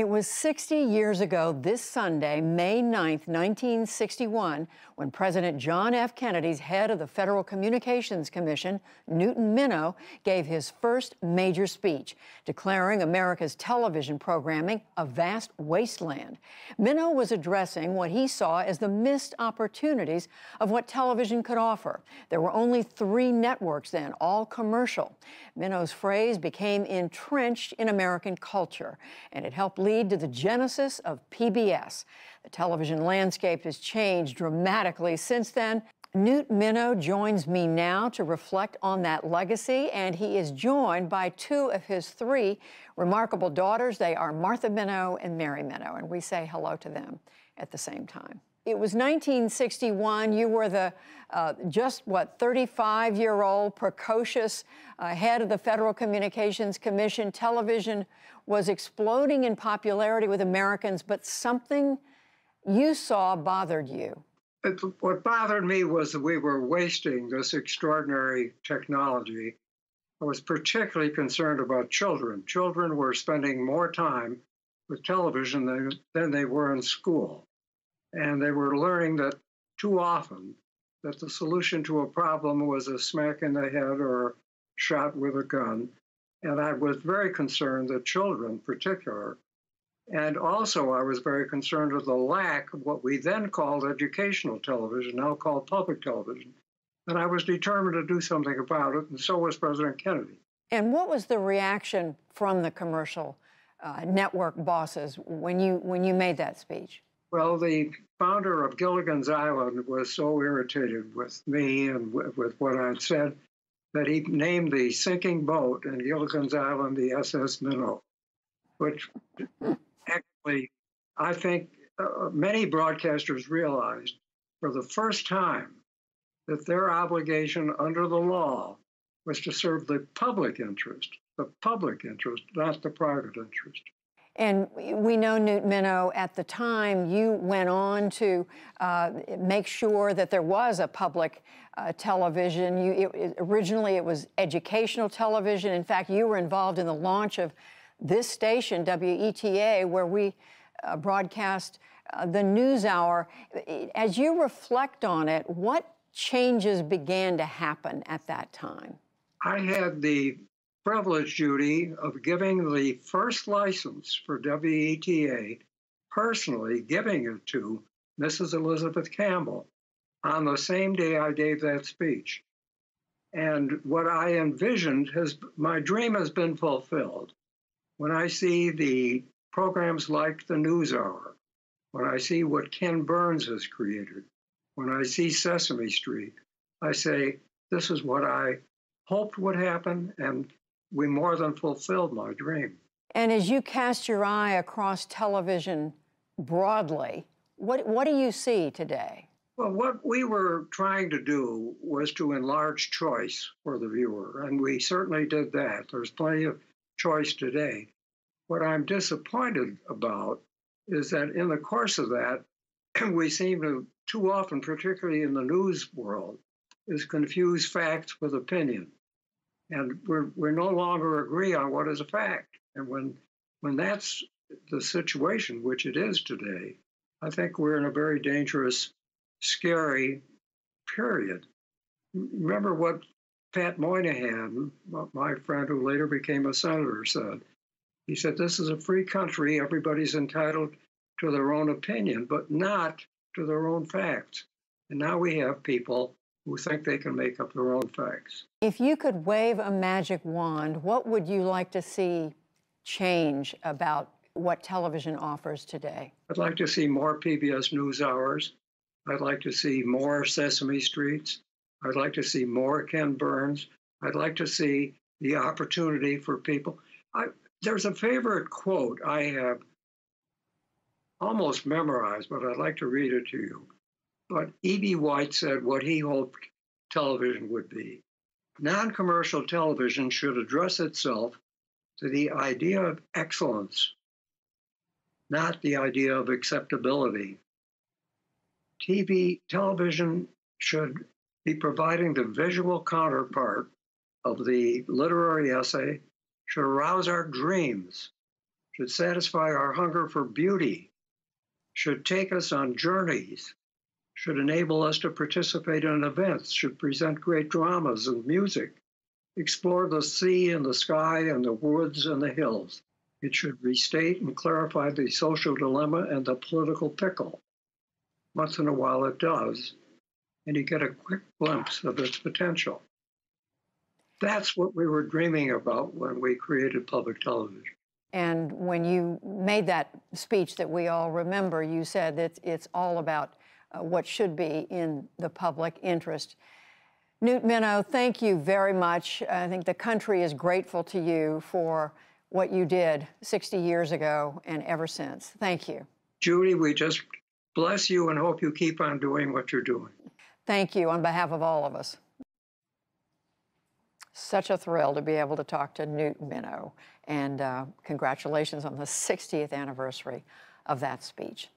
It was 60 years ago this Sunday, May 9th, 1961, when President John F. Kennedy's head of the Federal Communications Commission, Newton Minow, gave his first major speech, declaring America's television programming a vast wasteland. Minow was addressing what he saw as the missed opportunities of what television could offer. There were only 3 networks then, all commercial. Minow's phrase became entrenched in American culture, and it helped lead to the genesis of PBS. The television landscape has changed dramatically since then. Newton Minow joins me now to reflect on that legacy, and he is joined by 2 of his 3 remarkable daughters. They are Martha Minow and Mary Minow, and we say hello to them at the same time. It was 1961. You were the just, what, 35-year-old precocious head of the Federal Communications Commission. Television was exploding in popularity with Americans, but something you saw bothered you. What bothered me was that we were wasting this extraordinary technology. I was particularly concerned about children. Children were spending more time with television than they were in school. And they were learning that too often that the solution to a problem was a smack in the head or shot with a gun. And I was very concerned that children in particular, and also I was very concerned with the lack of what we then called educational television, now called public television. And I was determined to do something about it, and so was President Kennedy. And what was the reaction from the commercial network bosses when you made that speech? Well, the founder of Gilligan's Island was so irritated with me and with what I'd said that he named the sinking boat in Gilligan's Island the SS Minow, which actually I think many broadcasters realized for the first time that their obligation under the law was to serve the public interest, not the private interest. And we know, Newton Minow, at the time you went on to make sure that there was a public television. Originally it was educational television. In fact, you were involved in the launch of this station, WETA, where we broadcast the NewsHour. As you reflect on it, what changes began to happen at that time? I had the privilege, Judy, of giving the first license for WETA, personally giving it to Mrs. Elizabeth Campbell on the same day I gave that speech. And what I envisioned my dream has been fulfilled. When I see the programs like the NewsHour, when I see what Ken Burns has created, when I see Sesame Street, I say, this is what I hoped would happen, and we more than fulfilled my dream. And as you cast your eye across television broadly, what do you see today? Well, what we were trying to do was to enlarge choice for the viewer, and we certainly did that. There's plenty of choice today. What I'm disappointed about is that in the course of that, we seem to too often, particularly in the news world, is confuse facts with opinion. And we're no longer agree on what is a fact. And when that's the situation, which it is today, I think we're in a very dangerous, scary period. Remember what Pat Moynihan, my friend who later became a senator, said. He said, this is a free country. Everybody's entitled to their own opinion, but not to their own facts. And now we have people who think they can make up their own facts. If you could wave a magic wand, what would you like to see change about what television offers today? I'd like to see more PBS NewsHours. I'd like to see more Sesame Streets. I'd like to see more Ken Burns. I'd like to see the opportunity for people. There's a favorite quote I have almost memorized, but I'd like to read it to you. But E.B. White said what he hoped television would be. Non-commercial television should address itself to the idea of excellence, not the idea of acceptability. Television should be providing the visual counterpart of the literary essay, should arouse our dreams, should satisfy our hunger for beauty, should take us on journeys, should enable us to participate in events, should present great dramas and music, explore the sea and the sky and the woods and the hills. It should restate and clarify the social dilemma and the political pickle. Once in a while it does, and you get a quick glimpse of its potential. That's what we were dreaming about when we created public television. And when you made that speech that we all remember, you said that it's all about what should be in the public interest. Newton Minow, thank you very much. I think the country is grateful to you for what you did 60 years ago and ever since. Thank you. Judy, we just bless you and hope you keep on doing what you're doing. Thank you on behalf of all of us. Such a thrill to be able to talk to Newton Minow, and congratulations on the 60th anniversary of that speech.